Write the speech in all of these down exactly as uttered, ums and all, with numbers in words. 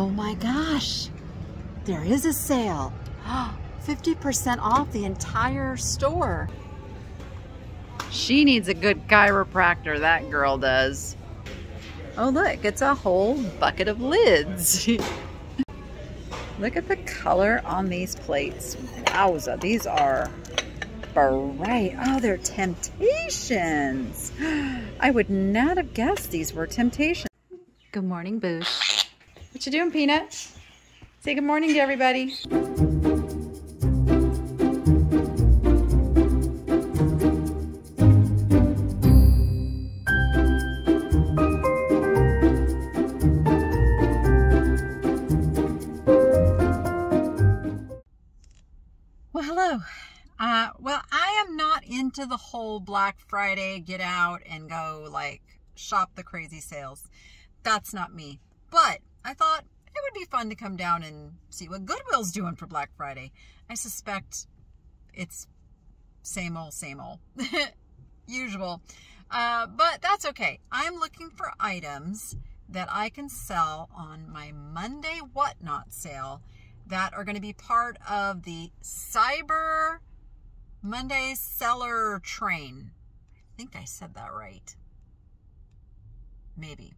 Oh my gosh, there is a sale. fifty percent off the entire store. She needs a good chiropractor, that girl does. Oh look, it's a whole bucket of lids. Look at the color on these plates. Wowza, these are bright. Oh, they're Temptations. I would not have guessed these were Temptations. Good morning, Boosh. What you doing, Peanut? Say good morning to everybody. Uh, well, I am not into the whole Black Friday, get out and go like shop the crazy sales. That's not me. But I thought it would be fun to come down and see what Goodwill's doing for Black Friday. I suspect it's same old, same old, usual. Uh, but that's okay. I'm looking for items that I can sell on my Monday Whatnot sale that are going to be part of the Cyber Monday seller train. I think I said that right. Maybe.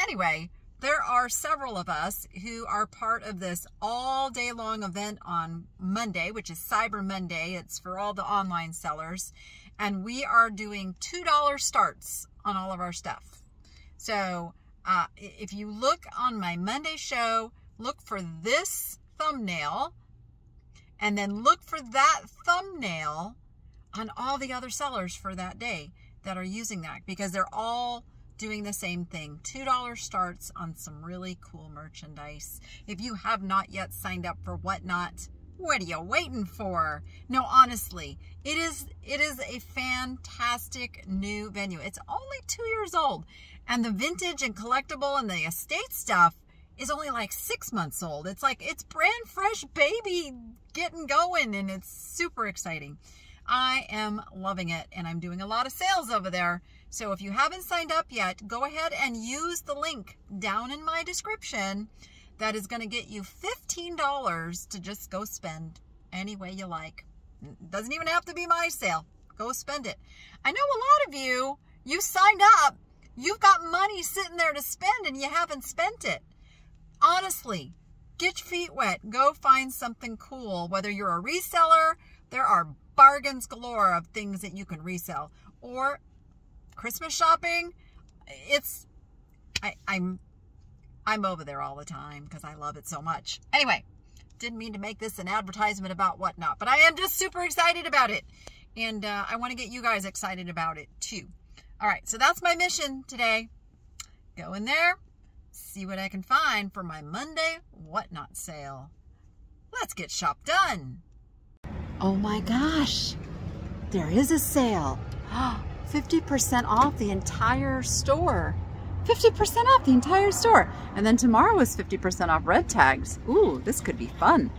Anyway, there are several of us who are part of this all day long event on Monday, which is Cyber Monday. It's for all the online sellers. And we are doing two dollar starts on all of our stuff. So uh, if you look on my Monday show, look for this thumbnail and then look for that thumbnail on all the other sellers for that day that are using that, because they're all doing the same thing. two dollar starts on some really cool merchandise. If you have not yet signed up for Whatnot, what are you waiting for? No, honestly, it is, it is a fantastic new venue. It's only two years old, and the vintage and collectible and the estate stuff is only like six months old. It's like, it's brand fresh baby getting going, and it's super exciting. I am loving it, and I'm doing a lot of sales over there. So if you haven't signed up yet, go ahead and use the link down in my description. That is gonna get you fifteen dollars to just go spend any way you like. It doesn't even have to be my sale. Go spend it. I know a lot of you, you signed up, you've got money sitting there to spend and you haven't spent it. Honestly, get your feet wet. Go find something cool. Whether you're a reseller, there are bargains galore of things that you can resell. Or Christmas shopping. It's, I, I'm, I'm over there all the time because I love it so much. Anyway, didn't mean to make this an advertisement about Whatnot, but I am just super excited about it. And uh, I want to get you guys excited about it too. All right, so that's my mission today. Go in there. See what I can find for my Monday Whatnot sale. Let's get shop done. Oh my gosh, there is a sale. fifty percent off the entire store. fifty percent off the entire store. And then tomorrow is fifty percent off red tags. Ooh, this could be fun.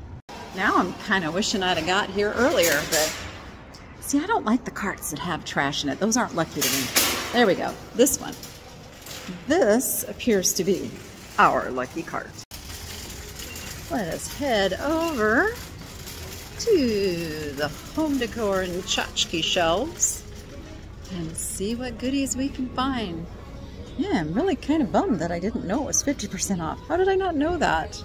Now I'm kind of wishing I'd have got here earlier, but see, I don't like the carts that have trash in it. Those aren't lucky to me. There we go, this one. This appears to be our lucky cart. Let us head over to the home decor and tchotchke shelves and see what goodies we can find. Yeah, I'm really kind of bummed that I didn't know it was fifty percent off. How did I not know that?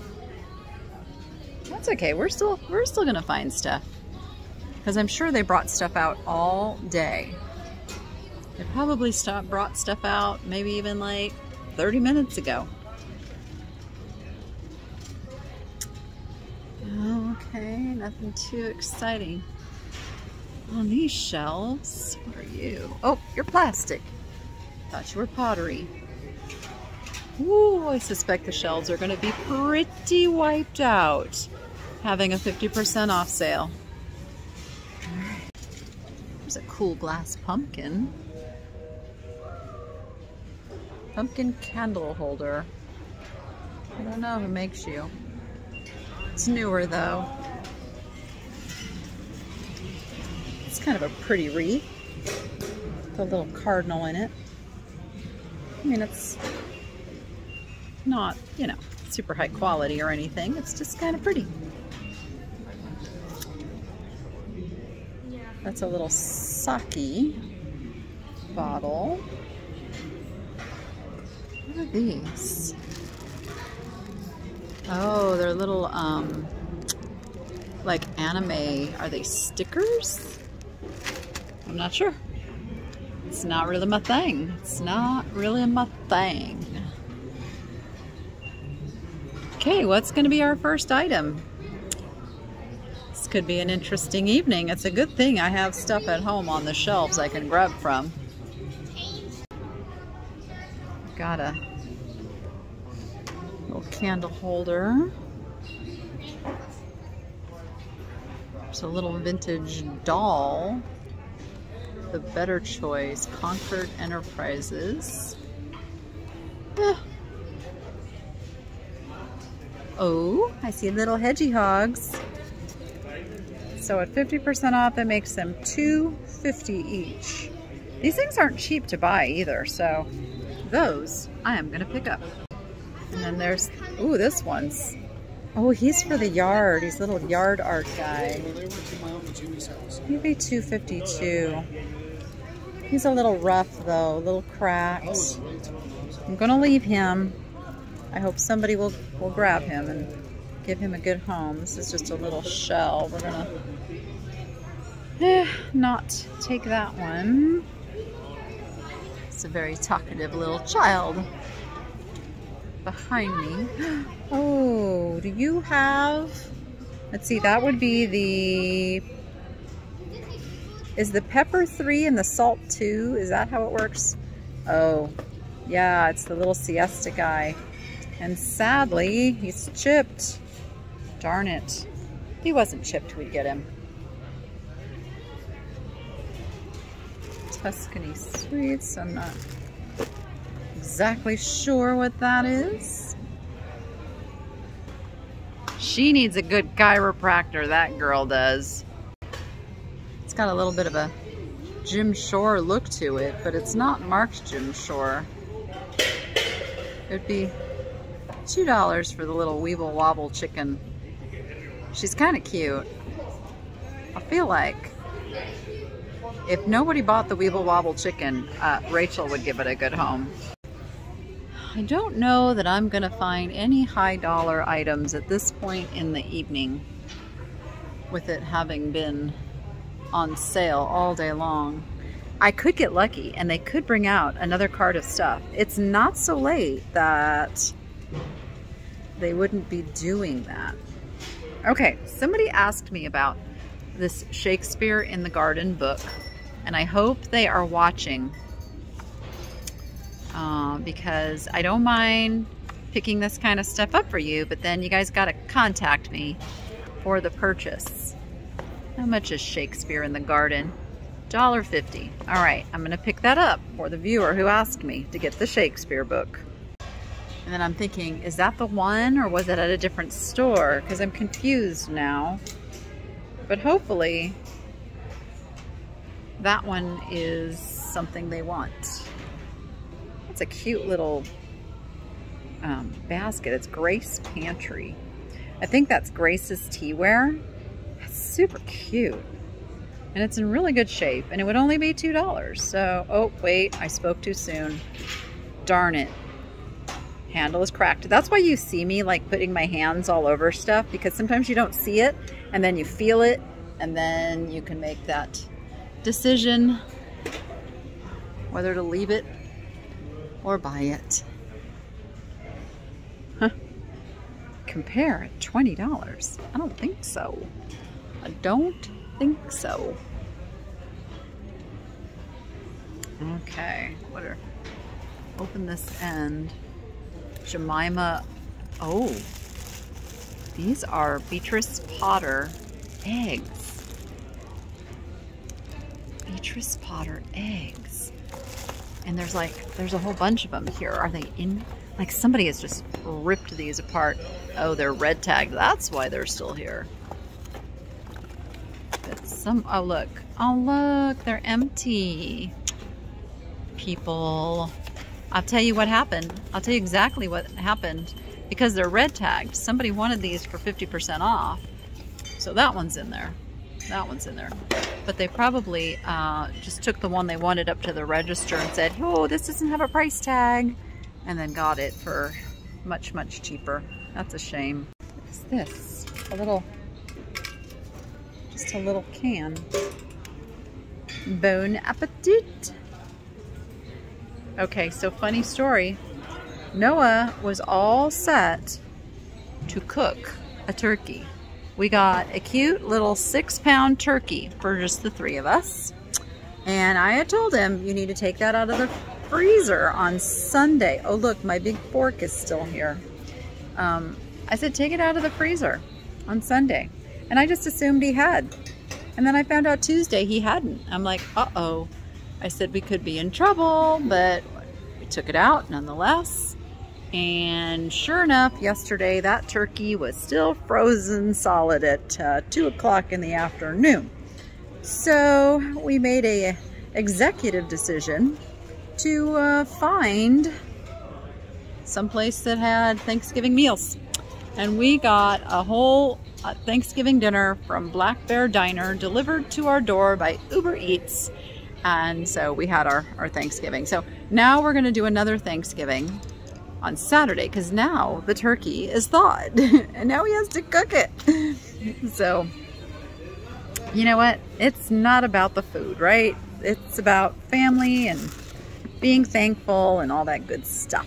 That's okay. We're still we're still gonna find stuff, because I'm sure they brought stuff out all day. They probably stopped, brought stuff out maybe even like thirty minutes ago. Okay, nothing too exciting on these shelves. What are you? Oh, you're plastic. Thought you were pottery. Ooh, I suspect the shelves are going to be pretty wiped out having a fifty percent off sale. There's a cool glass pumpkin. Pumpkin candle holder. I don't know who makes you. It's newer though. It's kind of a pretty wreath with a little cardinal in it. I mean, it's not, you know, not super high quality or anything. It's just kind of pretty. That's a little sake bottle. What are these? Oh, they're little, um, like anime. Are they stickers? I'm not sure. It's not really my thing. It's not really my thing. Okay, what's going to be our first item? This could be an interesting evening. It's a good thing I have stuff at home on the shelves I can grab from. Got a little candle holder. There's a little vintage doll. The better choice, Concord Enterprises. Eh. Oh, I see little hedgehogs. So at fifty percent off, it makes them two fifty each. These things aren't cheap to buy either, so those I am gonna pick up. And then there's, ooh, this one's, oh, he's for the yard. He's a little yard art guy. Maybe two fifty-two. He's a little rough though, a little cracked. I'm gonna leave him. I hope somebody will, will grab him and give him a good home. This is just a little shell. We're gonna eh, not take that one. It's a very talkative little child behind me. Oh, do you have, let's see, that would be the, is the pepper three and the salt two? Is that how it works? Oh, yeah, it's the little siesta guy. And sadly, he's chipped. Darn it. If he wasn't chipped, we'd get him. Tuscany Sweets, I'm not exactly sure what that is. She needs a good chiropractor, that girl does. It's got a little bit of a Jim Shore look to it, but it's not marked Jim Shore. It'd be two dollars for the little Weevil Wobble chicken. She's kind of cute. I feel like if nobody bought the Weevil Wobble chicken, uh, Rachel would give it a good home. I don't know that I'm going to find any high dollar items at this point in the evening, with it having been on sale all day long. I could get lucky and they could bring out another cart of stuff. It's not so late that they wouldn't be doing that. Okay, somebody asked me about this Shakespeare in the Garden book, and I hope they are watching uh, because I don't mind picking this kind of stuff up for you, but then you guys gotta contact me for the purchase. How much is Shakespeare in the Garden? one dollar fifty. All right, I'm gonna pick that up for the viewer who asked me to get the Shakespeare book. And then I'm thinking, is that the one or was it at a different store? Because I'm confused now. But hopefully that one is something they want. It's a cute little um, basket. It's Grace Pantry. I think that's Grace's teaware. That's super cute. And it's in really good shape. And it would only be two dollars. So, oh, wait, I spoke too soon. Darn it. Handle is cracked. That's why you see me like putting my hands all over stuff, because sometimes you don't see it and then you feel it and then you can make that decision whether to leave it or buy it. Huh. Compare at twenty dollars. I don't think so. I don't think so. Okay, what are, open this end. Jemima, oh, these are Beatrice Potter eggs. Beatrice Potter eggs. And there's like, there's a whole bunch of them here. Are they in, like somebody has just ripped these apart. Oh, they're red tagged. That's why they're still here. But some, oh look, oh look, they're empty. People. I'll tell you what happened. I'll tell you exactly what happened. because they're red tagged. Somebody wanted these for fifty percent off. So that one's in there. That one's in there. But they probably uh, just took the one they wanted up to the register and said, oh, this doesn't have a price tag. And then got it for much, much cheaper. That's a shame. What's this? A little, just a little can. Bon appetit. Okay, so funny story. Noah was all set to cook a turkey. We got a cute little six pound turkey for just the three of us. And I had told him, you need to take that out of the freezer on Sunday. Oh look, my big fork is still here. Um, I said, take it out of the freezer on Sunday. And I just assumed he had. And then I found out Tuesday he hadn't. I'm like, uh-oh. I said, we could be in trouble, but we took it out nonetheless. And sure enough, yesterday that turkey was still frozen solid at uh, two o'clock in the afternoon. So we made a executive decision to uh, find someplace that had Thanksgiving meals. And we got a whole uh, Thanksgiving dinner from Black Bear Diner delivered to our door by Uber Eats. And so we had our, our Thanksgiving. So now we're gonna do another Thanksgiving on Saturday, because now the turkey is thawed and now he has to cook it. So, you know what? It's not about the food, right? It's about family and being thankful and all that good stuff.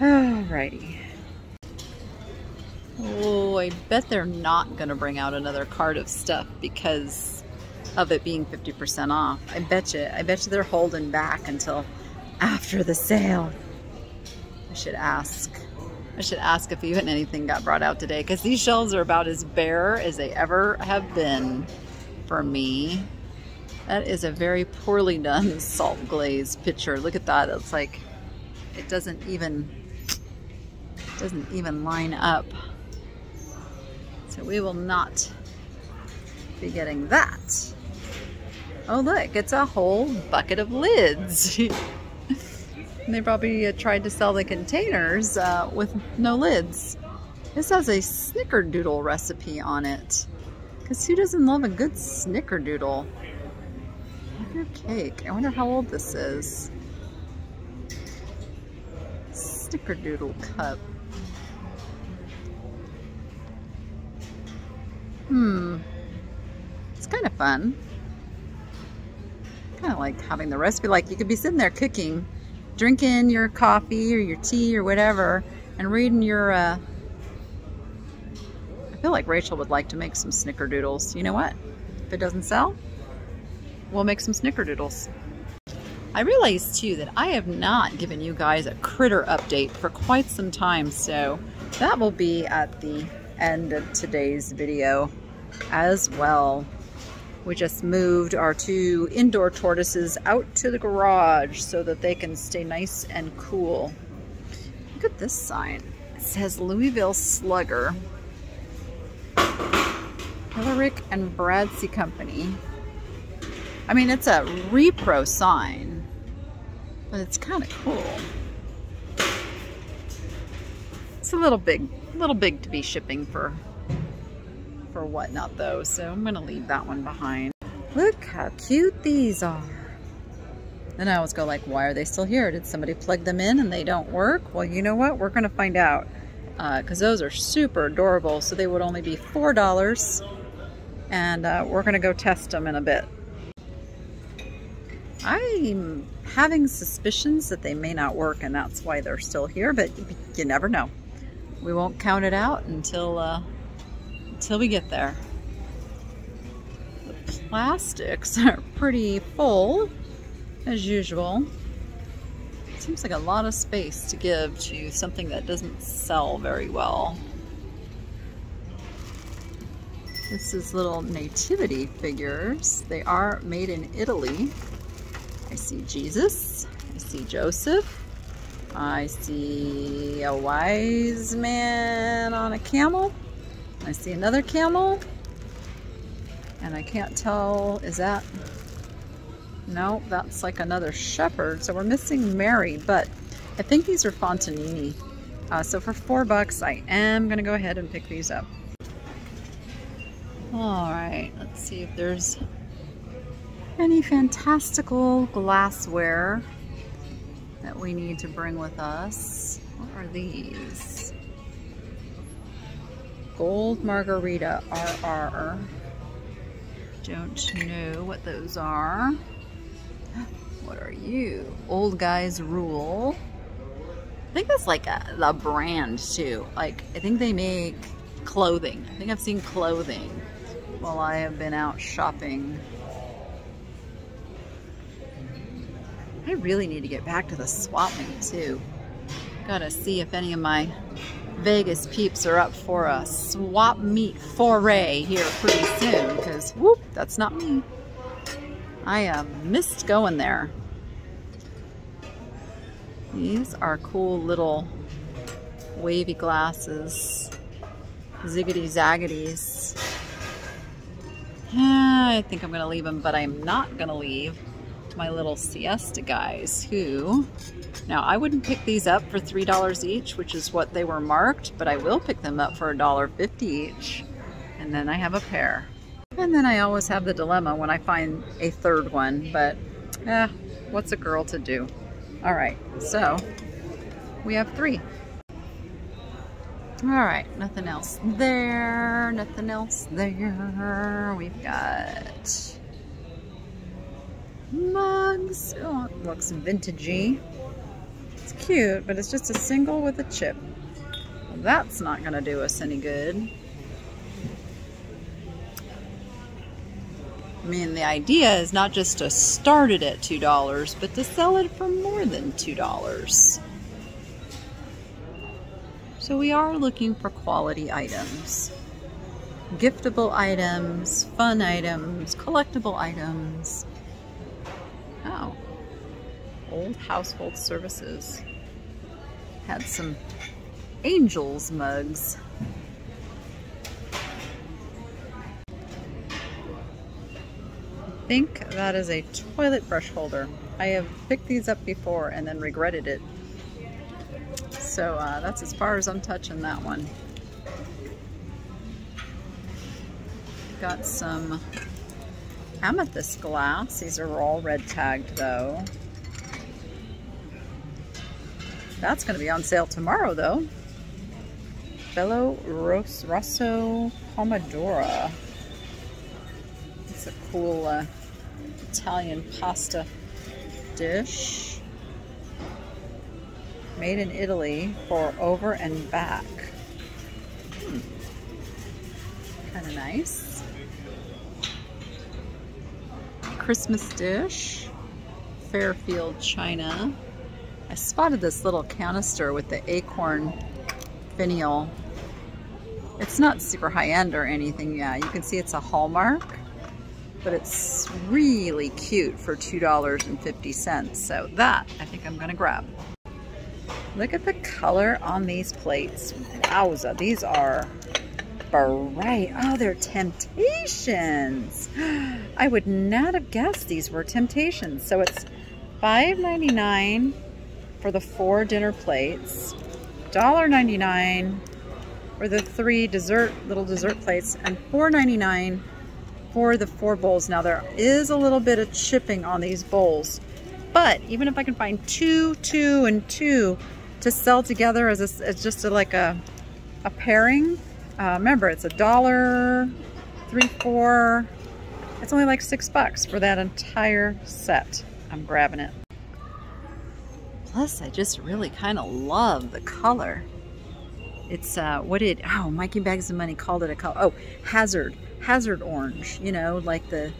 Alrighty. Oh, I bet they're not gonna bring out another cart of stuff because of it being fifty percent off. I bet you, I bet you they're holding back until after the sale. I should ask. I should ask if even anything got brought out today, because these shelves are about as bare as they ever have been for me. That is a very poorly done salt glaze picture. Look at that. It's like, it doesn't even, it doesn't even line up. So we will not be getting that. Oh look, it's a whole bucket of lids. They probably uh, tried to sell the containers uh, with no lids. This has a snickerdoodle recipe on it. Because who doesn't love a good snickerdoodle? Butter cake. I wonder how old this is. Snickerdoodle cup. Hmm. It's kind of fun. Kind of like having the recipe, like you could be sitting there cooking, drinking your coffee or your tea or whatever, and reading your, uh, I feel like Rachel would like to make some snickerdoodles. You know what? If it doesn't sell, we'll make some snickerdoodles. I realized too that I have not given you guys a critter update for quite some time, so that will be at the end of today's video as well. We just moved our two indoor tortoises out to the garage so that they can stay nice and cool. Look at this sign. It says Louisville Slugger. Hillerick and Bradsey Company. I mean, it's a repro sign, but it's kind of cool. It's a little big, a little big to be shipping for or Whatnot though, so I'm gonna leave that one behind. Look how cute these are. And I always go like, why are they still here? Did somebody plug them in and they don't work? Well, you know what? We're gonna find out, because uh, those are super adorable. So they would only be four dollars, and uh, we're gonna go test them in a bit. I'm having suspicions that they may not work, and that's why they're still here, but you never know. We won't count it out until uh, Till we get there. The plastics are pretty full, as usual. It seems like a lot of space to give to something that doesn't sell very well. This is little nativity figures. They are made in Italy. I see Jesus. I see Joseph. I see a wise man on a camel. I see another camel, and I can't tell, is that, no, that's like another shepherd, so we're missing Mary, but I think these are Fontanini. Uh, so for four bucks, I am gonna go ahead and pick these up. All right, let's see if there's any fantastical glassware that we need to bring with us. What are these? Gold Margarita R R. Don't know what those are. What are you? Old Guys Rule. I think that's like a, a brand too. Like, I think they make clothing. I think I've seen clothing while I have been out shopping. I really need to get back to the swapping too. Gotta see if any of my Vegas peeps are up for a swap meet foray here pretty soon, because whoop, that's not me. I uh, missed going there. These are cool little wavy glasses, ziggity zaggities. I think I'm gonna leave them, but I'm not gonna leave my little siesta guys who, now I wouldn't pick these up for three dollars each, which is what they were marked, but I will pick them up for a dollar fifty each. And then I have a pair. And then I always have the dilemma when I find a third one, but eh, what's a girl to do? All right, so we have three. All right, nothing else there, nothing else there. We've got mugs. Oh, it looks vintagey. It's cute, but it's just a single with a chip. Well, that's not gonna do us any good. I mean, the idea is not just to start it at two dollars, but to sell it for more than two dollars. So we are looking for quality items. Giftable items, fun items, collectible items. Oh, old household services. Had some angels mugs. I think that is a toilet brush holder. I have picked these up before and then regretted it. So uh, that's as far as I'm touching that one. Got some amethyst glass. These are all red tagged though. That's going to be on sale tomorrow though. Bello Rosso Pomodora. It's a cool uh, Italian pasta dish. Made in Italy for over and back. Hmm. Kind of nice. Christmas dish, Fairfield China. I spotted this little canister with the acorn finial. It's not super high-end or anything. Yeah, you can see it's a Hallmark, but it's really cute for two dollars and fifty cents. So that, I think I'm gonna grab. Look at the color on these plates. Wowza, these are bright. Oh, they're Temptations. I would not have guessed these were Temptations. So it's five ninety-nine for the four dinner plates, one ninety-nine for the three dessert little dessert plates, and four ninety-nine for the four bowls. Now there is a little bit of chipping on these bowls, but even if I can find two, two, and two to sell together as, a, as just a, like a, a pairing, Uh, remember, it's a dollar, three, four, it's only like six bucks for that entire set. I'm grabbing it. Plus, I just really kind of love the color. It's, uh, what did, oh, Mikey Bags of Money called it a color. Oh, Hazard, Hazard Orange, you know, like the,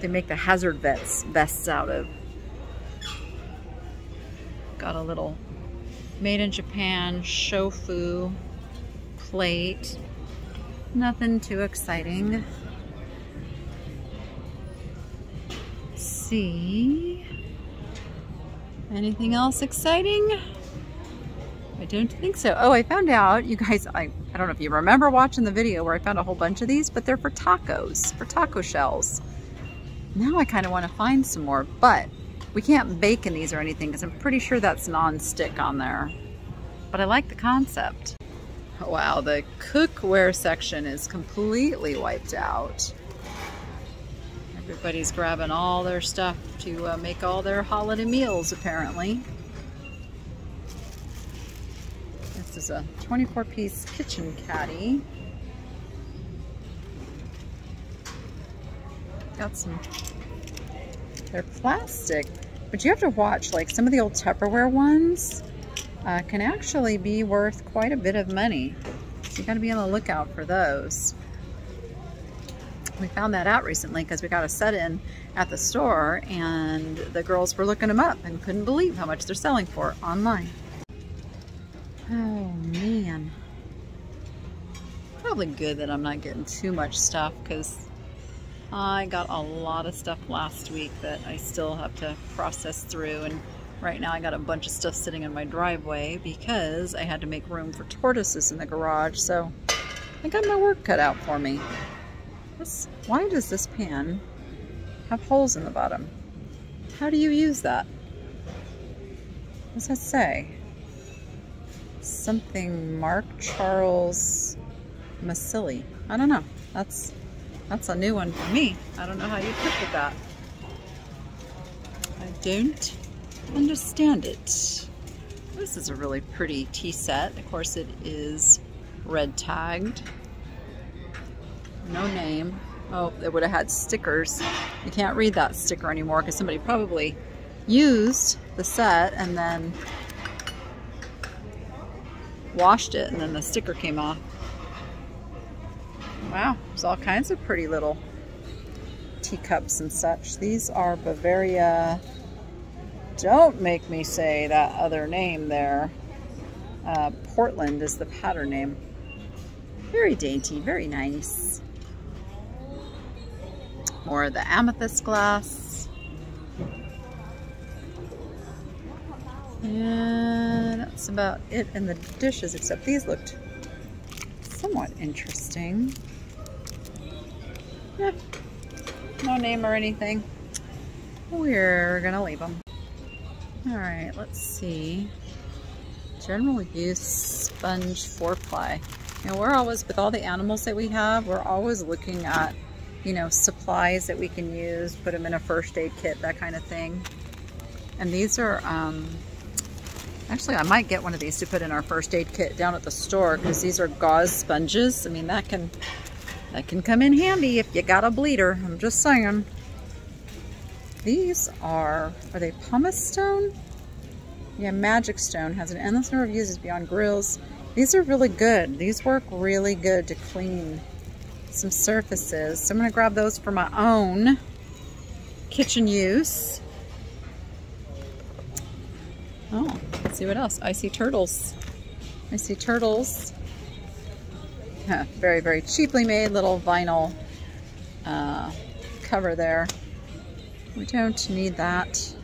they make the Hazard vets, vests out of. Got a little made in Japan, Shofu. Plate. Nothing too exciting. Let's see. Anything else exciting? I don't think so. Oh, I found out, you guys, I, I don't know if you remember watching the video where I found a whole bunch of these, but they're for tacos, for taco shells. Now I kind of want to find some more, but We can't bake in these or anything because I'm pretty sure that's non-stick on there. But I like the concept. Wow, the cookware section is completely wiped out. Everybody's grabbing all their stuff to uh, make all their holiday meals, apparently. This is a twenty-four piece kitchen caddy. Got some, they're plastic, but you have to watch, like some of the old Tupperware ones uh, can actually be worth quite a bit of money. So you gotta be on the lookout for those. We found that out recently because we got a set in at the store and the girls were looking them up and couldn't believe how much they're selling for online. Oh man. Probably good that I'm not getting too much stuff because I got a lot of stuff last week that I still have to process through, and right now I got a bunch of stuff sitting in my driveway because I had to make room for tortoises in the garage, so I got my work cut out for me. Why does this pan have holes in the bottom? How do you use that? What does that say? Something Mark Charles Masili. I don't know. That's that's a new one for me. I don't know how you cook with that. I don't understand it. This is a really pretty tea set. Of course, it is red tagged. No name. Oh, it would have had stickers. You can't read that sticker anymore because somebody probably used the set and then washed it and then the sticker came off. Wow, there's all kinds of pretty little teacups and such. These are Bavaria. Don't make me say that other name there. Uh, Portland is the pattern name. Very dainty, very nice. More of the amethyst glass. And that's about it in the dishes, except these looked somewhat interesting. Eh, no name or anything. We're gonna leave them. All right, let's see. General use sponge four ply. You know, we're always, with all the animals that we have, we're always looking at, you know, supplies that we can use, put them in a first aid kit, that kind of thing. And these are, um, actually I might get one of these to put in our first aid kit down at the store because these are gauze sponges. I mean, that can, that can come in handy if you got a bleeder, I'm just saying. These are, are they pumice stone? Yeah, magic stone, has an endless number of uses beyond grills. These are really good. These work really good to clean some surfaces. So I'm gonna grab those for my own kitchen use. Oh, let's see what else. I see turtles. I see turtles. Very, very cheaply made little vinyl uh, cover there. We don't need that.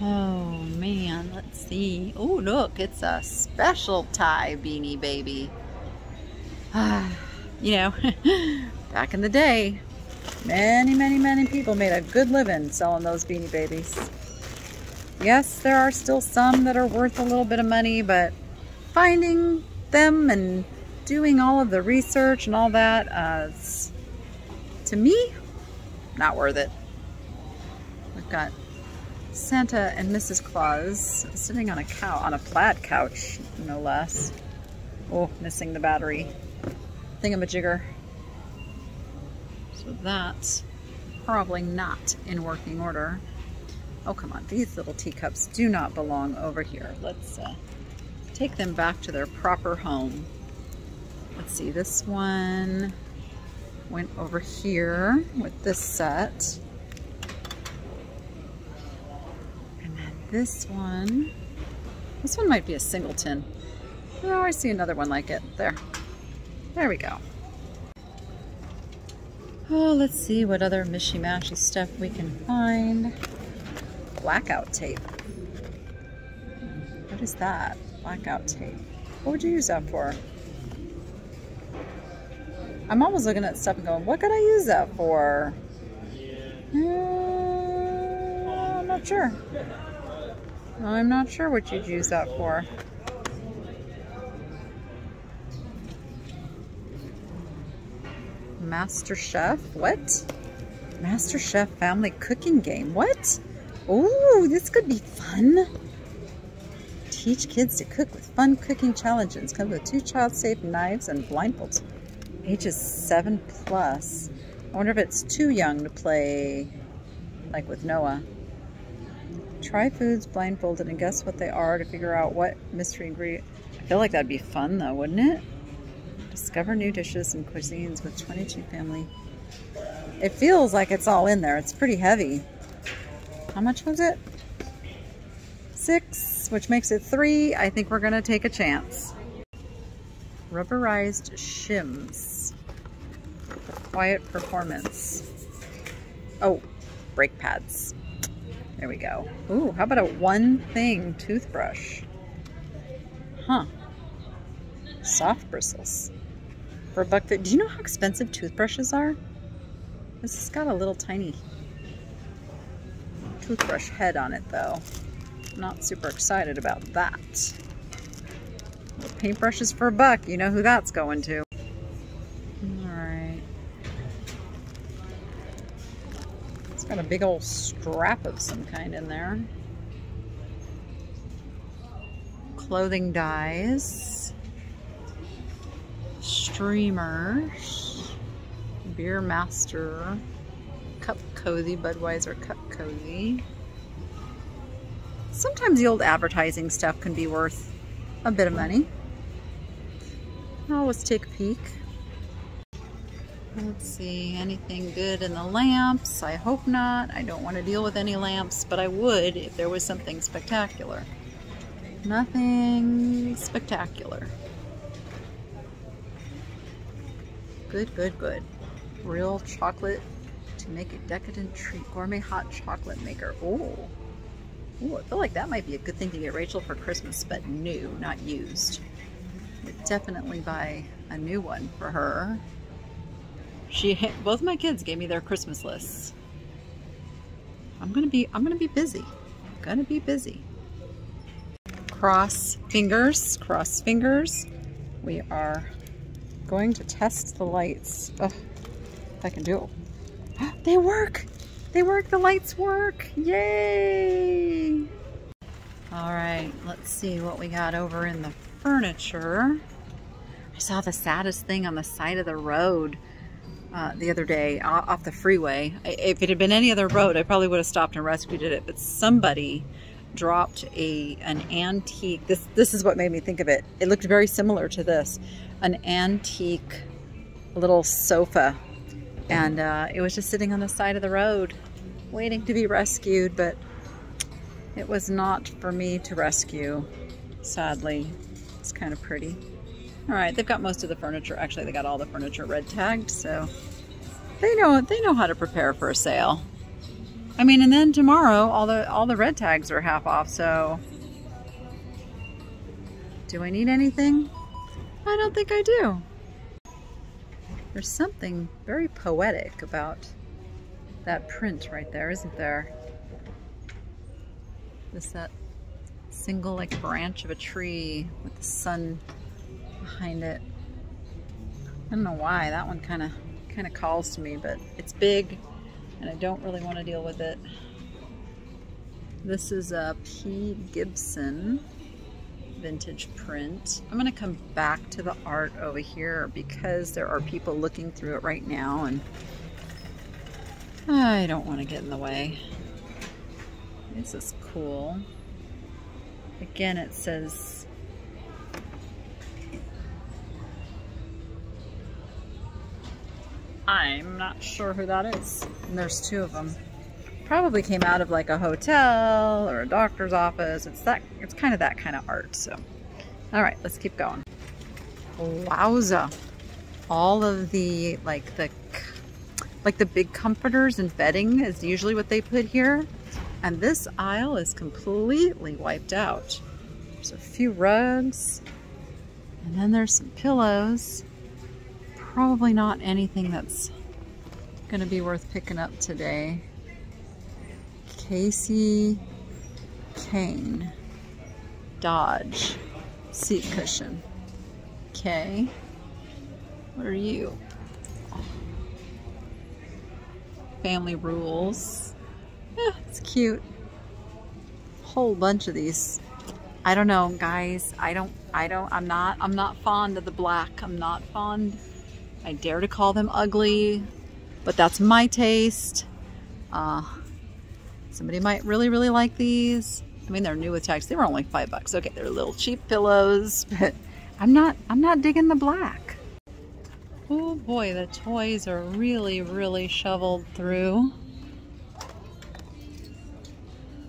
Oh man, let's see. Oh look, it's a special tie beanie baby. Ah, you know, back in the day, many, many, many people made a good living selling those beanie babies. Yes, there are still some that are worth a little bit of money, but finding them and doing all of the research and all that, uh, it's, to me, not worth it. We've got Santa and Missus Claus sitting on a cow on a plaid couch, no less. Oh, missing the battery thingamajigger. So that's probably not in working order. Oh, come on. These little teacups do not belong over here. Let's uh, take them back to their proper home. Let's see. This one went over here with this set. This one, this one might be a singleton. Oh, I see another one like it. There, there we go. Oh, let's see what other mishy-mashy stuff we can find. Blackout tape. What is that? Blackout tape. What would you use that for? I'm always looking at stuff and going, what could I use that for? Uh, I'm not sure. I'm not sure what you'd use that for. Master Chef? What? Master Chef family cooking game. What? Oh, this could be fun. Teach kids to cook with fun cooking challenges. Come with two child-safe knives and blindfolds. Ages seven plus. I wonder if it's too young to play, like with Noah. Try foods blindfolded and guess what they are to figure out what mystery ingredient. I feel like that'd be fun though, wouldn't it? Discover new dishes and cuisines with twenty-two family. It feels like it's all in there. It's pretty heavy. How much was it? Six, which makes it three. I think we're gonna take a chance. Rubberized shims. Quiet performance. Oh, brake pads. There we go. Ooh, how about a one thing toothbrush? Huh. Soft bristles. For a buck fifty. Do you know how expensive toothbrushes are? This has got a little tiny toothbrush head on it though. Not super excited about that. Paintbrushes for a buck. You know who that's going to. Alright. It's got a big old strap of some kind in there. Clothing dyes. Streamers. Beer Master. Cup Cozy. Budweiser Cup Cozy. Sometimes the old advertising stuff can be worth a bit of money. Oh, let's take a peek. Let's see, anything good in the lamps? I hope not. I don't want to deal with any lamps, but I would if there was something spectacular. Nothing spectacular. Good, good, good. Real chocolate to make a decadent treat. Gourmet hot chocolate maker. Oh. Ooh, I feel like that might be a good thing to get Rachel for Christmas, but new, not used. We'd definitely buy a new one for her. She, both my kids gave me their Christmas lists. I'm gonna be, I'm gonna be busy. I'm gonna be busy. Cross fingers, cross fingers. We are going to test the lights. Ugh, if I can do it. They work. They work, the lights work, yay! All right, let's see what we got over in the furniture. I saw the saddest thing on the side of the road uh, the other day, off the freeway. If it had been any other road, I probably would have stopped and rescued it, but somebody dropped a an antique, this, this is what made me think of it. It looked very similar to this, an antique little sofa. And uh, it was just sitting on the side of the road waiting to be rescued, but it was not for me to rescue, sadly. It's kind of pretty. All right, they've got most of the furniture. Actually, they got all the furniture red tagged, so they know they know how to prepare for a sale. I mean, and then tomorrow all the all the red tags are half off, so do I need anything? I don't think I do. There's something very poetic about that print right there, isn't there? Just that single like branch of a tree with the sun behind it. I don't know why, that one kind of kind of calls to me, but it's big and I don't really want to deal with it. This is a P. Gibson vintage print. I'm gonna come back to the art over here because there are people looking through it right now and I don't want to get in the way. This is cool. Again, it says I'm not sure who that is. And there's two of them. Probably came out of like a hotel or a doctor's office. It's that, it's kind of that kind of art, so. All right, let's keep going. Wowza. All of the, like the, like the big comforters and bedding is usually what they put here. And this aisle is completely wiped out. There's a few rugs and then there's some pillows. Probably not anything that's gonna be worth picking up today. Casey Kane. Dodge. Seat cushion. Okay. What are you? Family rules. Yeah, it's cute. Whole bunch of these. I don't know, guys. I don't I don't I'm not I'm not fond of the black. I'm not fond. I dare to call them ugly, but that's my taste. Uh somebody might really, really like these. I mean, they're new with tax. They were only five bucks. Okay, they're little cheap pillows, but I'm not I'm not digging the black. Oh boy, the toys are really, really shoveled through.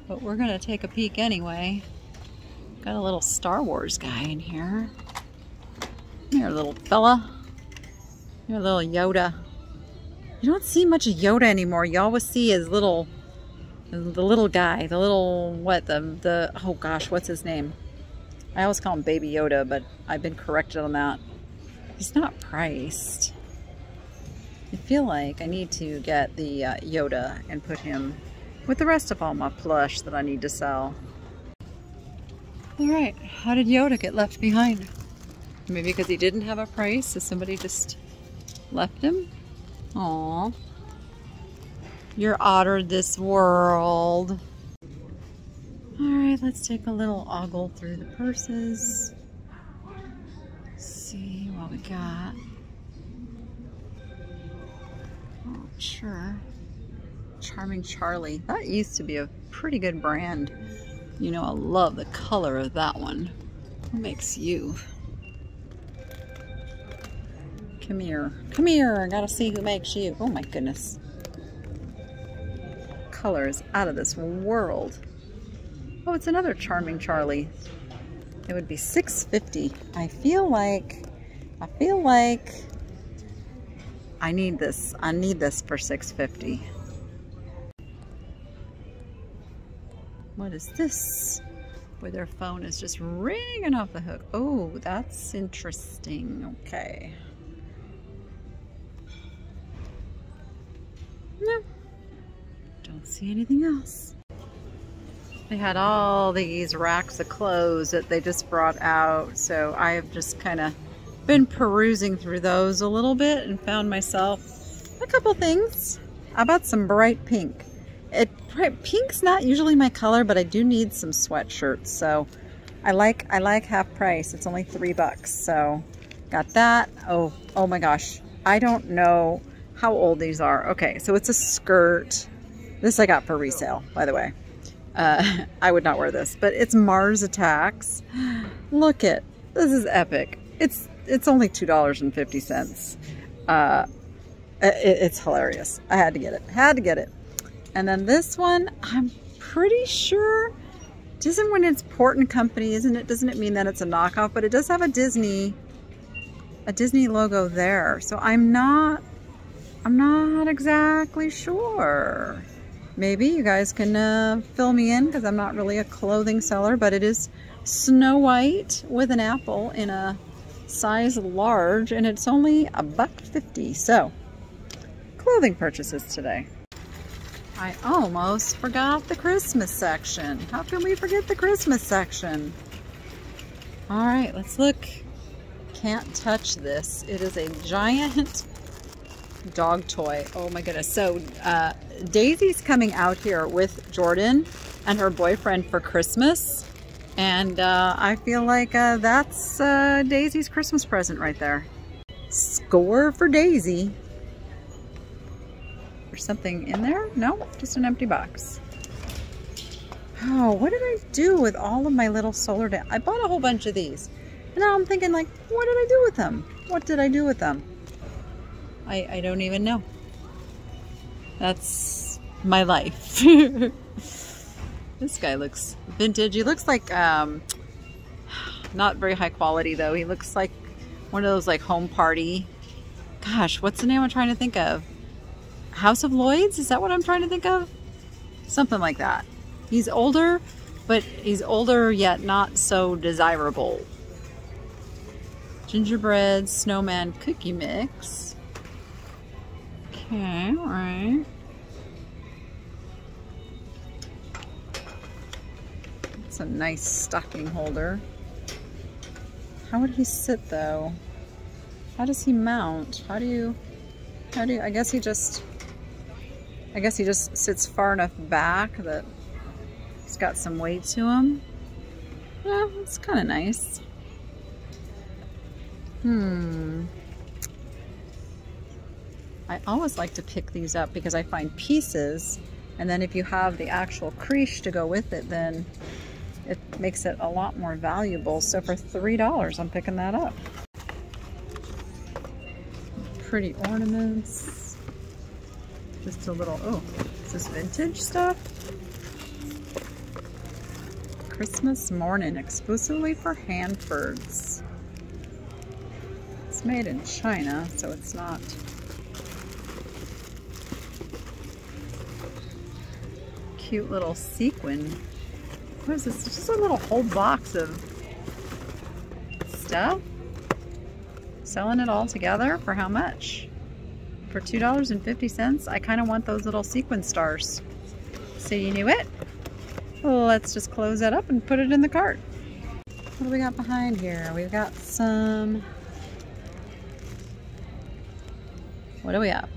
But we're gonna take a peek anyway. Got a little Star Wars guy in here. Come here, little fella. You're a little Yoda. You don't see much of Yoda anymore. You always see his little, the little guy, the little, what, the, the, oh gosh, what's his name? I always call him Baby Yoda, but I've been corrected on that. He's not priced. I feel like I need to get the uh, Yoda and put him with the rest of all my plush that I need to sell. All right, how did Yoda get left behind? Maybe because he didn't have a price, so somebody just left him? Aw. You're otter this world. All right, let's take a little ogle through the purses. See what we got. Oh, sure. Charming Charlie. That used to be a pretty good brand. You know, I love the color of that one. Who makes you? Come here. Come here. I gotta see who makes you. Oh my goodness. Color is out of this world. Oh, it's another Charming Charlie. It would be six fifty. I feel like, I feel like I need this. I need this for six fifty. What is this? Where their phone is just ringing off the hook. Oh, that's interesting. Okay. No. Don't see anything else. They had all these racks of clothes that they just brought out. So I have just kind of been perusing through those a little bit and found myself a couple things. How about some bright pink? It pink's not usually my color, but I do need some sweatshirts, so I like I like half price. It's only three bucks, so got that. Oh, oh my gosh, I don't know how old these are. Okay, so it's a skirt. This I got for resale, by the way. Uh, I would not wear this, but it's Mars Attacks. Look it, this is epic. It's it's only two dollars and fifty cents. Uh, it, it's hilarious. I had to get it. Had to get it. And then this one, I'm pretty sure, isn't when it's Port and Company, isn't it? Doesn't it mean that it's a knockoff? But it does have a Disney, a Disney logo there. So I'm not, I'm not exactly sure. Maybe you guys can uh, fill me in because I'm not really a clothing seller. But it is Snow White with an apple in a size large, and it's only a buck fifty. So, clothing purchases today. I almost forgot the Christmas section. How can we forget the Christmas section? All right, let's look. Can't touch this. It is a giant dog toy. Oh my goodness. So uh, Daisy's coming out here with Jordan and her boyfriend for Christmas. And uh, I feel like uh, that's uh, Daisy's Christmas present right there. Score for Daisy. Something in there? No, just an empty box. Oh, what did I do with all of my little solar dam? I bought a whole bunch of these. And now I'm thinking like, what did I do with them? What did I do with them? I, I don't even know. That's my life. This guy looks vintage. He looks like, um, not very high quality though. He looks like one of those like home party. Gosh, what's the name I'm trying to think of? House of Lloyd's? Is that what I'm trying to think of? Something like that. He's older, but he's older yet not so desirable. Gingerbread snowman cookie mix. Okay, all right. That's a nice stocking holder. How would he sit though? How does he mount? How do you, how do you, I guess he just, I guess he just sits far enough back that he's got some weight to him. Yeah, it's kind of nice. Hmm. I always like to pick these up because I find pieces, and then if you have the actual creche to go with it, then it makes it a lot more valuable. So for three dollars, I'm picking that up. Pretty ornaments. Just a little, oh, is this vintage stuff? Christmas morning, exclusively for Hanfords. It's made in China, so it's not. Cute little sequin. What is this? It's just a little whole box of stuff. Selling it all together for how much? For two dollars and fifty cents? I kind of want those little sequin stars. So you knew it. Let's just close that up and put it in the cart. What do we got behind here? We've got some... What do we have?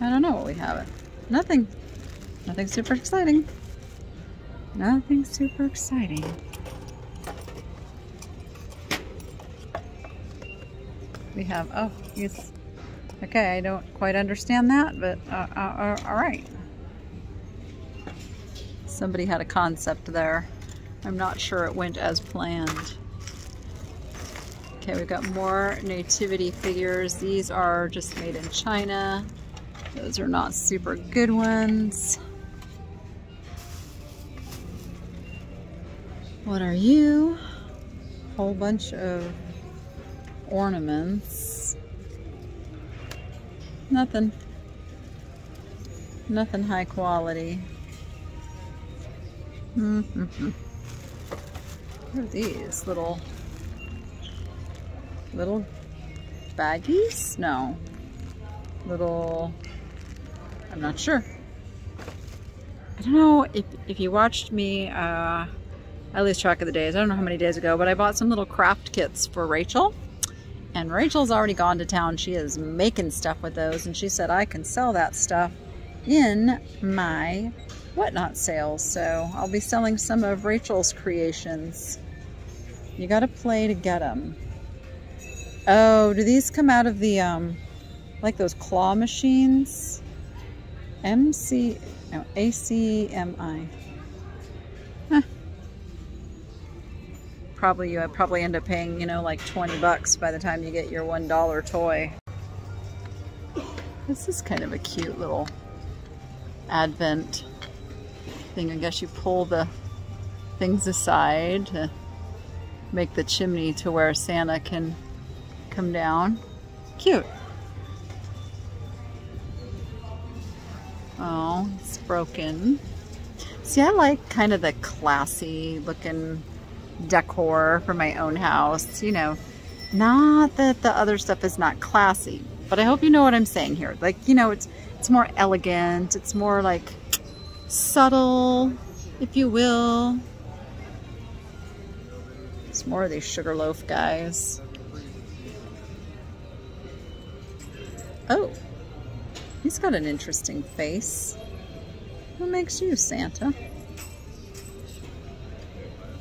I don't know what we have. Nothing. Nothing super exciting. Nothing super exciting. We have, oh, it's, okay, I don't quite understand that, but uh, uh, uh, all right. Somebody had a concept there. I'm not sure it went as planned. Okay, we've got more nativity figures. These are just made in China. Those are not super good ones. What are you? Whole bunch of ornaments. Nothing. Nothing high quality. Mm-hmm. What are these little... Little baggies? No. Little... I'm not sure. I don't know if, if you watched me, uh, I lose track of the days. I don't know how many days ago, but I bought some little craft kits for Rachel. And Rachel's already gone to town. She is making stuff with those. And she said, I can sell that stuff in my Whatnot sales. So I'll be selling some of Rachel's creations. You got to play to get them. Oh, do these come out of the, um, like those claw machines? M C, no, A C M I. Huh. Probably, you probably end up paying, you know, like twenty bucks by the time you get your one dollar toy. This is kind of a cute little advent thing. I guess you pull the things aside to make the chimney to where Santa can come down. Cute. Oh, it's broken. See, I like kind of the classy looking decor for my own house. You know, not that the other stuff is not classy, but I hope you know what I'm saying here. Like, you know, it's it's more elegant. It's more like subtle, if you will. It's more of these sugarloaf guys. Oh, he's got an interesting face. What makes you, Santa?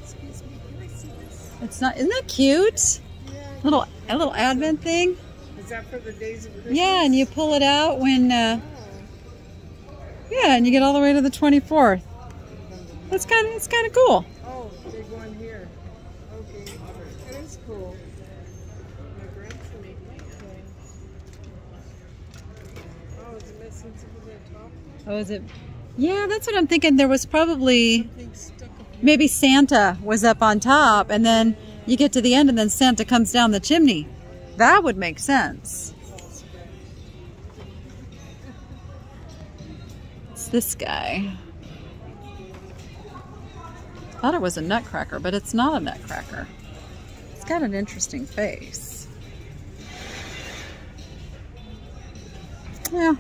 Excuse me, can I see this? It's not, isn't that cute? Yeah, little, a little advent thing. Is that for the days of Christmas? Yeah, and you pull it out when, uh, oh. Yeah, and you get all the way to the twenty-fourth. That's kind of, it's kind of cool. Oh, big one here. Okay, that is cool. Oh, is it? Yeah, that's what I'm thinking. There was probably, maybe Santa was up on top, and then you get to the end, and then Santa comes down the chimney. That would make sense. It's this guy. I thought it was a nutcracker, but it's not a nutcracker. It's got an interesting face. Yeah.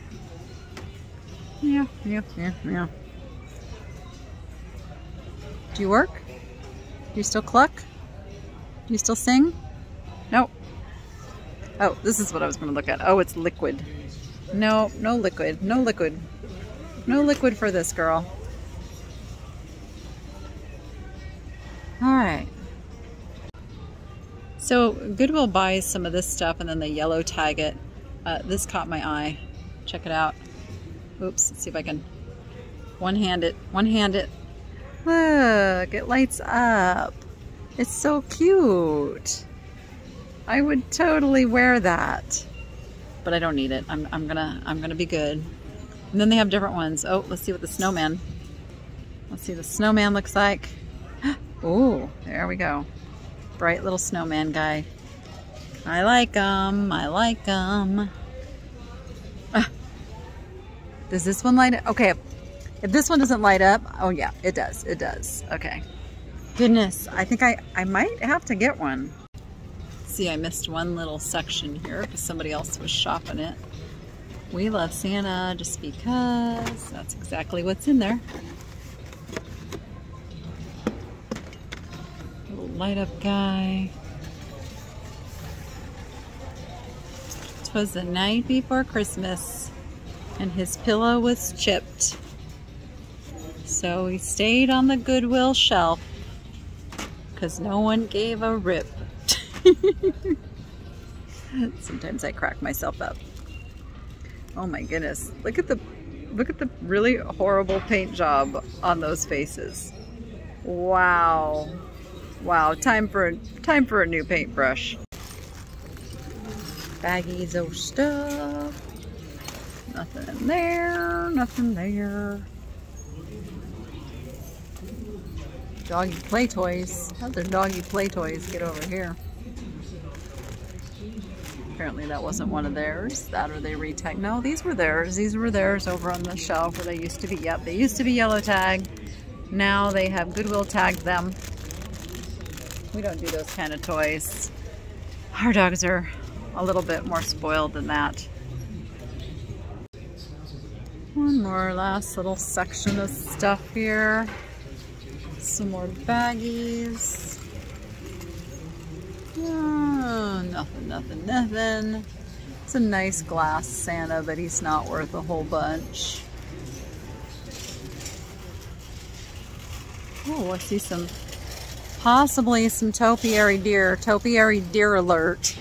Yeah, yeah, yeah, yeah. Do you work? Do you still cluck? Do you still sing? No. Oh, this is what I was going to look at. Oh, it's liquid. No, no liquid. No liquid. No liquid for this girl. All right. So Goodwill buys some of this stuff and then they yellow tag it. Uh, this caught my eye. Check it out. Oops, let's see if I can one hand it, one hand it. Look, it lights up. It's so cute. I would totally wear that, but I don't need it. I'm, I'm gonna, I'm gonna be good. And then they have different ones. Oh, let's see what the snowman, let's see what the snowman looks like. Oh, there we go. Bright little snowman guy. I like them. I like them. Ah. Does this one light up? Okay. If this one doesn't light up, oh yeah, it does. It does. Okay. Goodness. I think I, I might have to get one. See, I missed one little section here because somebody else was shopping it. We love Santa just because. That's exactly what's in there. Little light up guy. Was the night before Christmas and his pillow was chipped, so he stayed on the Goodwill shelf because no one gave a rip. Sometimes I crack myself up. Oh my goodness, look at the look at the really horrible paint job on those faces. Wow, wow. Time for time for a new paintbrush. Baggies of stuff. Nothing in there. Nothing there. Doggy play toys. Other doggy play toys. Get over here. Apparently that wasn't one of theirs. That or they re-tagged. No, these were theirs. These were theirs over on the shelf where they used to be. Yep, they used to be yellow tagged. Now they have Goodwill tagged them. We don't do those kind of toys. Our dogs are a little bit more spoiled than that. One more last little section of stuff here. Some more baggies. Oh, nothing, nothing, nothing. It's a nice glass Santa, but he's not worth a whole bunch. Oh, I see some, possibly some topiary deer. Topiary deer alert.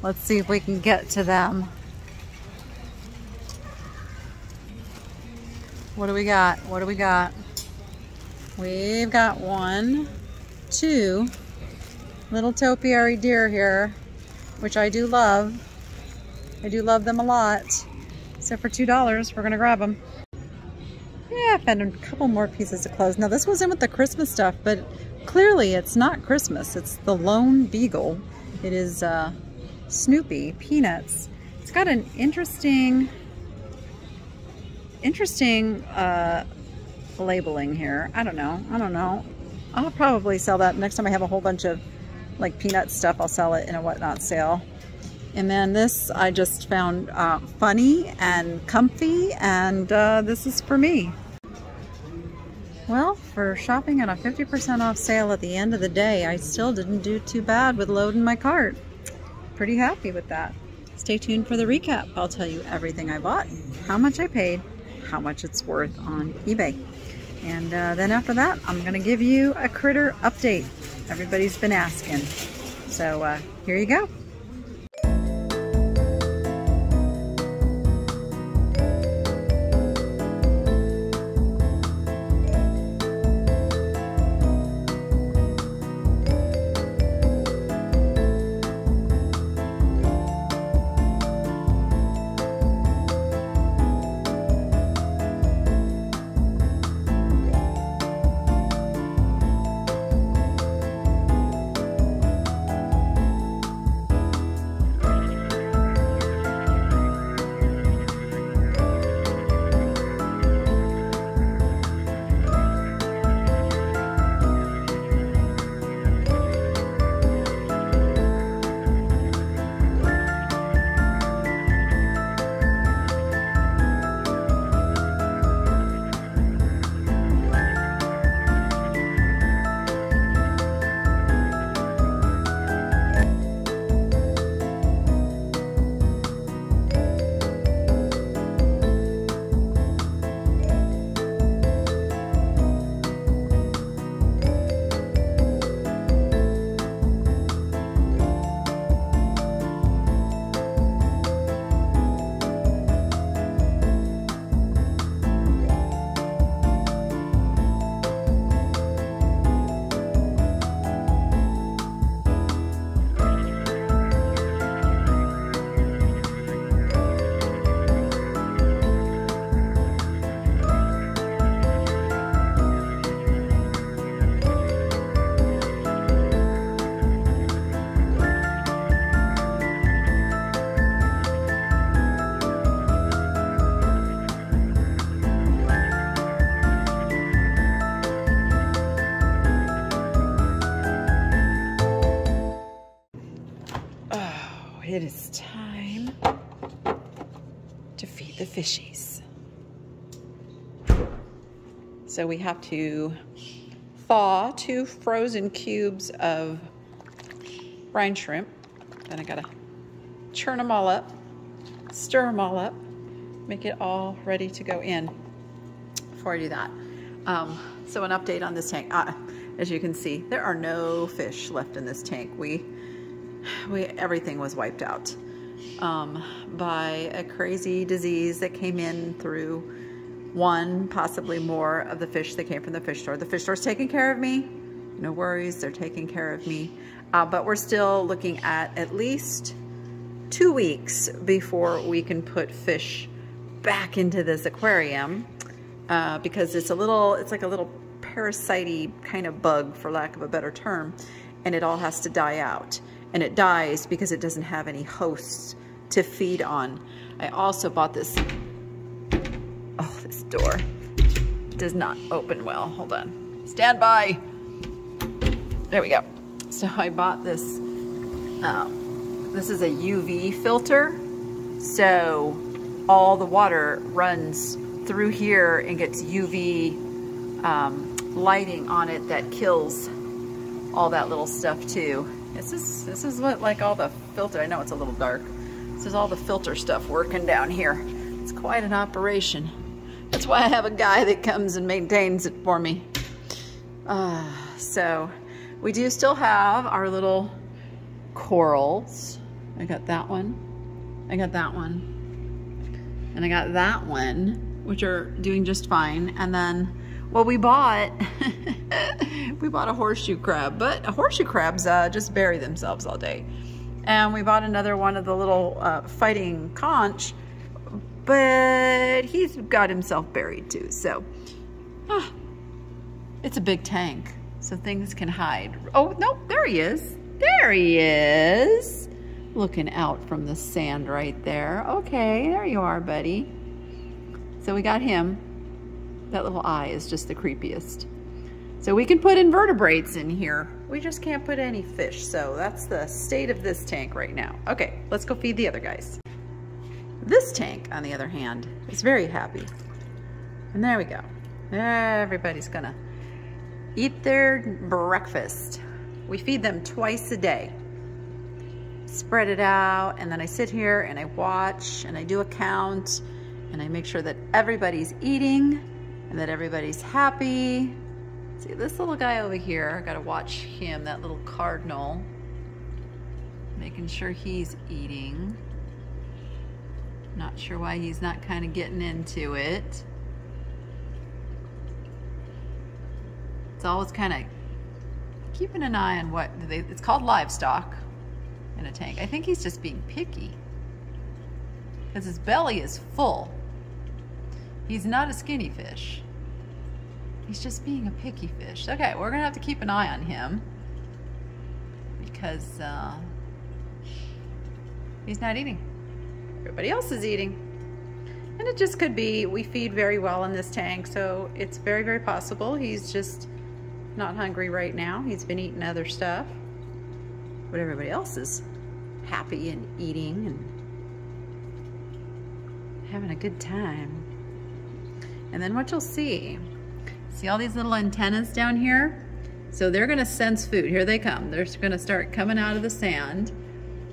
Let's see if we can get to them. What do we got? What do we got? We've got one, two little topiary deer here, which I do love. I do love them a lot. So for two dollars, we're going to grab them. Yeah, I found a couple more pieces of clothes. Now this was in with the Christmas stuff, but clearly it's not Christmas. It's the Lone Beagle. It is... Uh, Snoopy, Peanuts. It's got an interesting, interesting uh, labeling here. I don't know. I don't know. I'll probably sell that. Next time I have a whole bunch of like Peanut stuff, I'll sell it in a Whatnot sale. And then this I just found uh, funny and comfy, and uh, this is for me. Well, for shopping on a fifty percent off sale at the end of the day, I still didn't do too bad with loading my cart. Pretty happy with that. Stay tuned for the recap. I'll tell you everything I bought, how much I paid, how much it's worth on eBay. And uh, then after that, I'm gonna give you a critter update. Everybody's been asking. So uh, here you go. it is time to feed the fishies. So we have to thaw two frozen cubes of brine shrimp. Then I gotta churn them all up, stir them all up, make it all ready to go in before I do that. Um, so an update on this tank. Uh, as you can see, there are no fish left in this tank. We, we everything was wiped out um, by a crazy disease that came in through one, possibly more of the fish that came from the fish store. The fish store's taking care of me. No worries, they're taking care of me. Uh, but we're still looking at at least two weeks before we can put fish back into this aquarium uh, because it's a little, it's like a little parasite-y kind of bug, for lack of a better term, and it all has to die out. And it dies because it doesn't have any hosts to feed on. I also bought this, oh, this door does not open well. Hold on, stand by. There we go. So I bought this, um, this is a U V filter. So all the water runs through here and gets U V um, lighting on it that kills all that little stuff too. This is, this is what like all the filter, I know it's a little dark. This is all the filter stuff working down here. It's quite an operation. That's why I have a guy that comes and maintains it for me. Uh, so we do still have our little corals. I got that one. I got that one. And I got that one, which are doing just fine. And then, well, we bought, we bought a horseshoe crab, but horseshoe crabs uh, just bury themselves all day. And we bought another one of the little uh, fighting conch, but he's got himself buried too. So ah, it's a big tank, so things can hide. Oh, no, there he is. There he is. Looking out from the sand right there. Okay, there you are, buddy. So we got him. That little eye is just the creepiest. So we can put invertebrates in here. We just can't put any fish. So that's the state of this tank right now. Okay, let's go feed the other guys. This tank, on the other hand, is very happy. And there we go. Everybody's gonna eat their breakfast. We feed them twice a day. Spread it out, and then I sit here and I watch and I do a count and I make sure that everybody's eating and that everybody's happy. See this little guy over here, I gotta watch him, that little cardinal, making sure he's eating. Not sure why he's not kind of getting into it. It's always kind of keeping an eye on what they, it's called livestock in a tank. I think he's just being picky because his belly is full. He's not a skinny fish. He's just being a picky fish. Okay, we're gonna have to keep an eye on him because uh, he's not eating. Everybody else is eating. And it just could be we feed very well in this tank, so it's very, very possible he's just not hungry right now. He's been eating other stuff. But everybody else is happy and eating and having a good time. And then what you'll see, see all these little antennas down here? So they're gonna sense food. Here they come. They're gonna start coming out of the sand.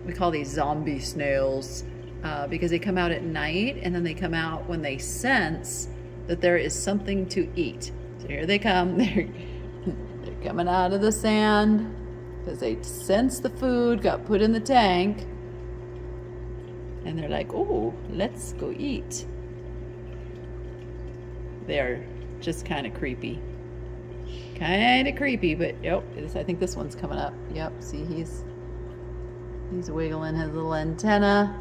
We call these zombie snails uh, because they come out at night and then they come out when they sense that there is something to eat. So here they come. They're, they're coming out of the sand. Because they sense the food got put in the tank and they're like, oh, let's go eat. They're just kind of creepy. Kind of creepy, but yep, I think this one's coming up. Yep, see, he's, he's wiggling his little antenna.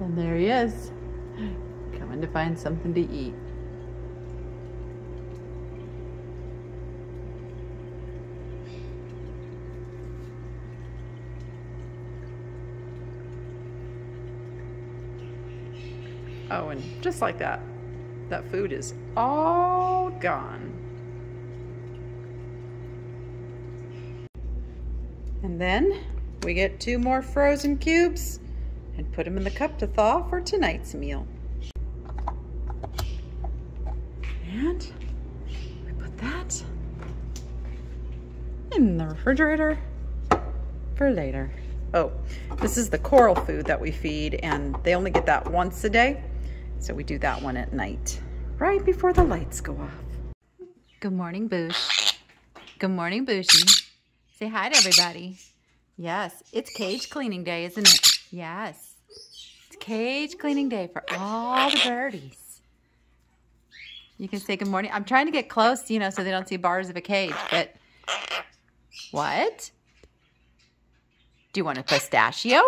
And there he is, coming to find something to eat. Oh, and just like that, That food is all gone. And then we get two more frozen cubes and put them in the cup to thaw for tonight's meal. And we put that in the refrigerator for later. Oh, this is the coral food that we feed, and they only get that once a day. So we do that one at night, right before the lights go off. Good morning, Boosh. Good morning, Booshy. Say hi to everybody. Yes, it's cage cleaning day, isn't it? Yes, it's cage cleaning day for all the birdies. You can say good morning. I'm trying to get close, you know, so they don't see bars of a cage, but what? Do you want a pistachio?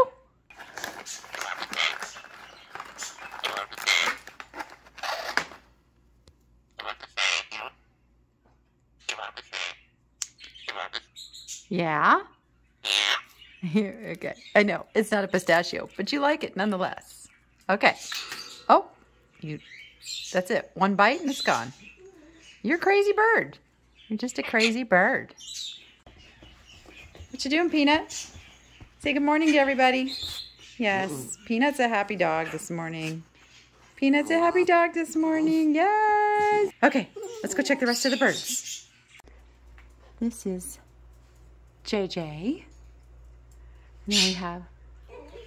Yeah? Okay. I know, it's not a pistachio, but you like it nonetheless. Okay. Oh, you, that's it. One bite and it's gone. You're a crazy bird. You're just a crazy bird. What you doing, Peanut? Say good morning to everybody. Yes, ooh. Peanut's a happy dog this morning. Peanut's a happy dog this morning, yes! Okay, let's go check the rest of the birds. This is J J. And then we have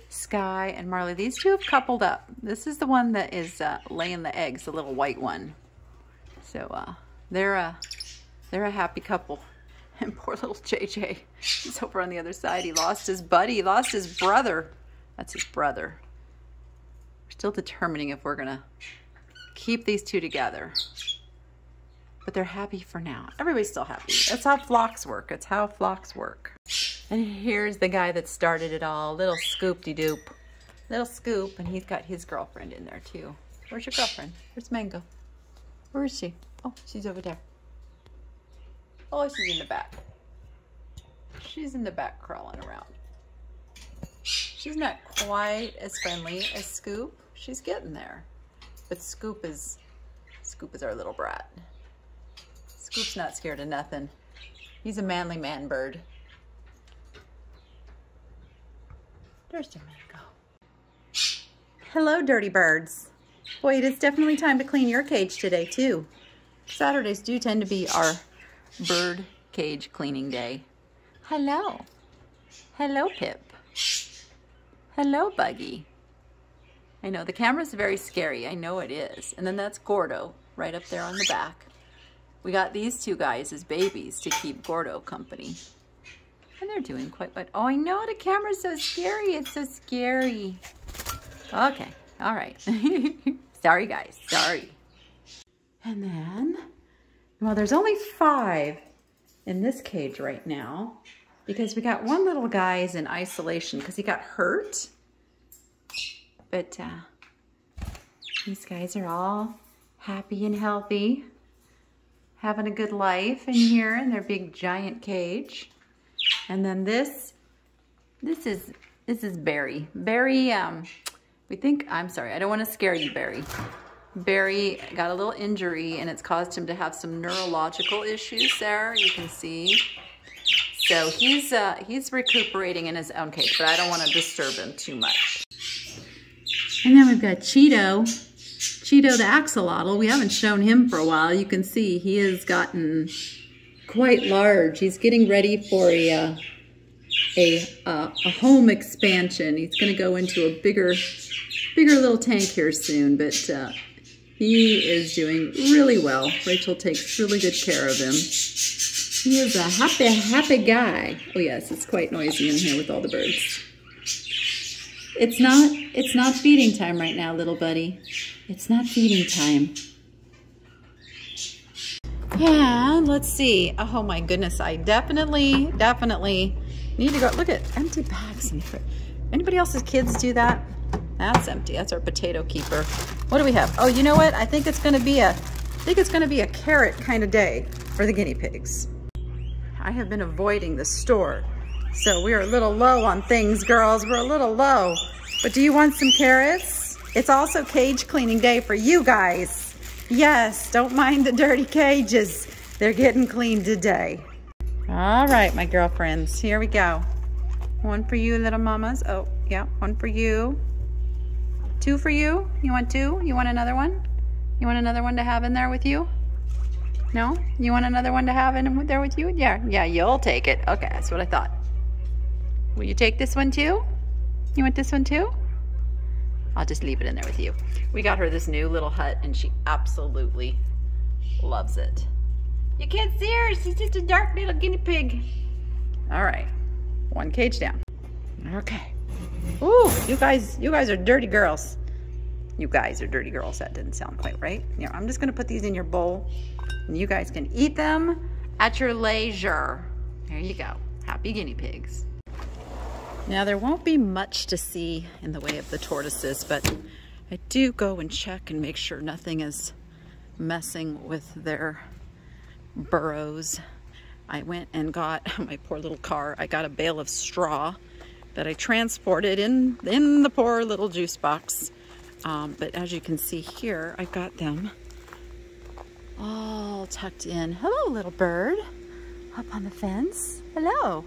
Sky and Marley. These two have coupled up. This is the one that is uh, laying the eggs, the little white one. So uh, they're, a, they're a happy couple. And poor little J J, he's over on the other side. He lost his buddy, he lost his brother. That's his brother. We're still determining if we're gonna keep these two together. But they're happy for now. Everybody's still happy. That's how flocks work. It's how flocks work. And here's the guy that started it all, little Scoop-de-doop. Little Scoop, and he's got his girlfriend in there too. Where's your girlfriend? Where's Mango? Where is she? Oh, she's over there. Oh, she's in the back. She's in the back crawling around. She's not quite as friendly as Scoop. She's getting there. But Scoop is, Scoop is our little brat. Scoop's not scared of nothing. He's a manly man bird. There's Domenico. Hello, dirty birds. Boy, it is definitely time to clean your cage today, too. Saturdays do tend to be our bird cage cleaning day. Hello. Hello, Pip. Hello, Buggy. I know the camera's very scary. I know it is. And then that's Gordo right up there on the back. We got these two guys as babies to keep Gordo company. And they're doing quite well. Oh, I know the camera's so scary. It's so scary. Okay. All right. Sorry, guys. Sorry. And then... well, there's only five in this cage right now because we got one little guy is in isolation because he got hurt. But uh, these guys are all happy and healthy, having a good life in here in their big giant cage. And then this, this is this is Barry. Barry, um, we think. I'm sorry, I don't want to scare you, Barry. Barry got a little injury and it's caused him to have some neurological issues there, you can see. So he's uh, he's recuperating in his own cage, but I don't want to disturb him too much. And then we've got Cheeto, Cheeto the axolotl. We haven't shown him for a while. You can see he has gotten quite large. He's getting ready for a, uh, a, uh, a home expansion. He's going to go into a bigger, bigger little tank here soon, but... Uh, he is doing really well. Rachel takes really good care of him. He is a happy, happy guy. Oh yes, it's quite noisy in here with all the birds. It's not, it's not feeding time right now, little buddy. It's not feeding time. Yeah, let's see. Oh my goodness, I definitely, definitely need to go. Look at empty bags. Anybody else's kids do that? That's empty. That's our potato keeper. What do we have? Oh, you know what? I think it's going to be a, I think it's going to be a carrot kind of day for the guinea pigs. I have been avoiding the store, so we are a little low on things, girls. We're a little low. But do you want some carrots? It's also cage cleaning day for you guys. Yes, don't mind the dirty cages. They're getting cleaned today. All right, my girlfriends, here we go. One for you, little mamas. Oh, yeah, one for you. Two for you. You want two? You want another one? You want another one to have in there with you? No? You want another one to have in there with you? Yeah, yeah, you'll take it. Okay, that's what I thought. Will you take this one too? You want this one too? I'll just leave it in there with you. We got her this new little hut and she absolutely loves it. You can't see her, she's just a dark little guinea pig. All right, one cage down. Okay. Ooh, you guys, you guys are dirty girls. You guys are dirty girls, that didn't sound quite right. You know, I'm just gonna put these in your bowl and you guys can eat them at your leisure. There you go, happy guinea pigs. Now there won't be much to see in the way of the tortoises, but I do go and check and make sure nothing is messing with their burrows. I went and got my poor little car. I got a bale of straw that I transported in, in the poor little juice box. Um, but as you can see here, I've got them all tucked in. Hello, little bird, up on the fence. Hello.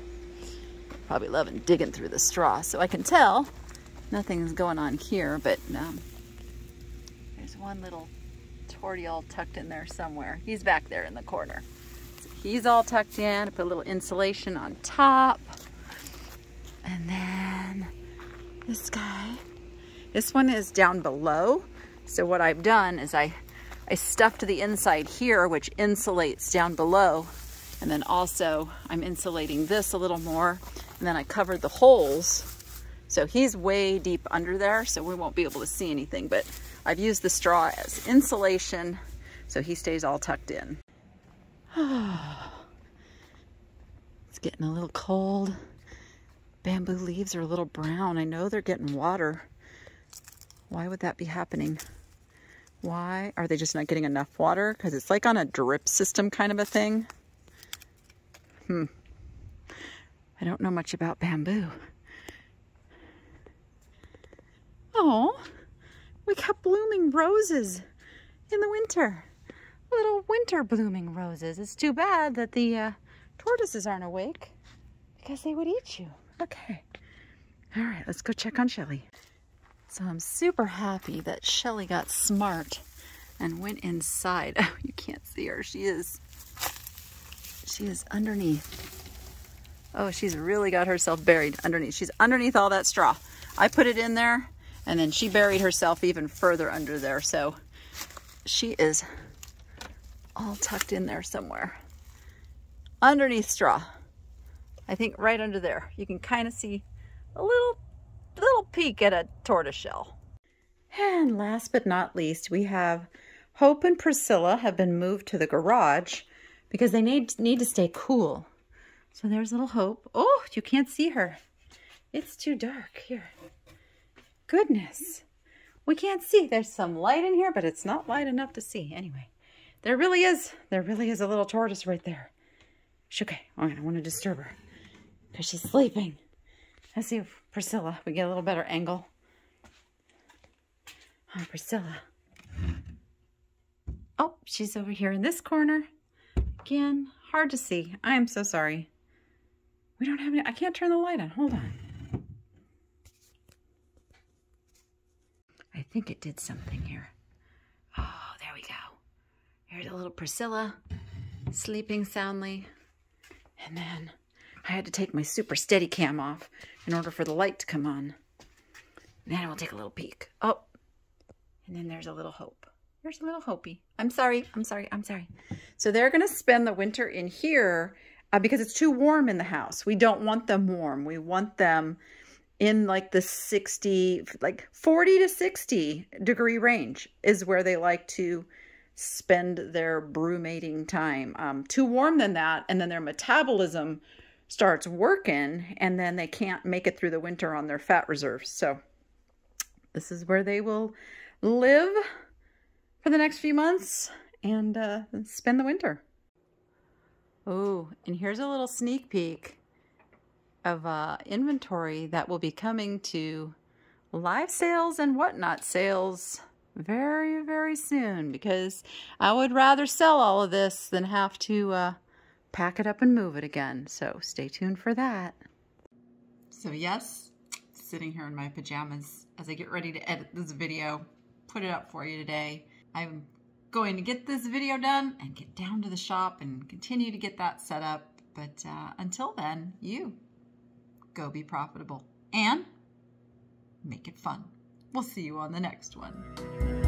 Probably loving digging through the straw, so I can tell nothing's going on here, but um, there's one little tortie all tucked in there somewhere. He's back there in the corner. So he's all tucked in. I put a little insulation on top. And then this guy, this one is down below. So what I've done is I, I stuffed the inside here, which insulates down below. And then also I'm insulating this a little more. And then I covered the holes. So he's way deep under there, so we won't be able to see anything, but I've used the straw as insulation, so he stays all tucked in. It's getting a little cold. Bamboo leaves are a little brown. I know they're getting water. Why would that be happening? Why are they just not getting enough water? Because it's like on a drip system kind of a thing. Hmm. I don't know much about bamboo. Oh, we got blooming roses in the winter. Little winter blooming roses. It's too bad that the uh, tortoises aren't awake because they would eat you. Okay. All right, let's go check on Shelly. So I'm super happy that Shelly got smart and went inside. Oh, you can't see her. She is, she is underneath. Oh, she's really got herself buried underneath. She's underneath all that straw. I put it in there, and then she buried herself even further under there. So she is all tucked in there somewhere. Underneath straw. I think right under there. You can kind of see a little, little peek at a tortoise shell. And last but not least, we have Hope and Priscilla have been moved to the garage because they need, need to stay cool. So there's little Hope. Oh, you can't see her. It's too dark here. Goodness. We can't see. There's some light in here, but it's not light enough to see. Anyway, there really is. There really is a little tortoise right there. It's okay. I don't want to disturb her because she's sleeping. Let's see if Priscilla, we get a little better angle. Oh, Priscilla. Oh, she's over here in this corner. Again, hard to see. I am so sorry. We don't have any, I can't turn the light on. Hold on. I think it did something here. Oh, there we go. Here's a little Priscilla sleeping soundly. And then I had to take my super steady cam off in order for the light to come on. And then we'll take a little peek. Oh, and then there's a little Hope. There's a little Hopi. I'm sorry, I'm sorry, I'm sorry. So they're gonna spend the winter in here uh, because it's too warm in the house. We don't want them warm. We want them in like the sixty, like forty to sixty degree range is where they like to spend their brumating time. Um, too warm than that, and then their metabolism starts working and then they can't make it through the winter on their fat reserves. So this is where they will live for the next few months and uh, spend the winter. Oh, and here's a little sneak peek of uh, inventory that will be coming to live sales and Whatnot sales very, very soon, because I would rather sell all of this than have to uh, pack it up and move it again. So stay tuned for that. So yes, sitting here in my pajamas as I get ready to edit this video, put it up for you today. I'm going to get this video done and get down to the shop and continue to get that set up. But uh, until then, you go be profitable and make it fun. We'll see you on the next one.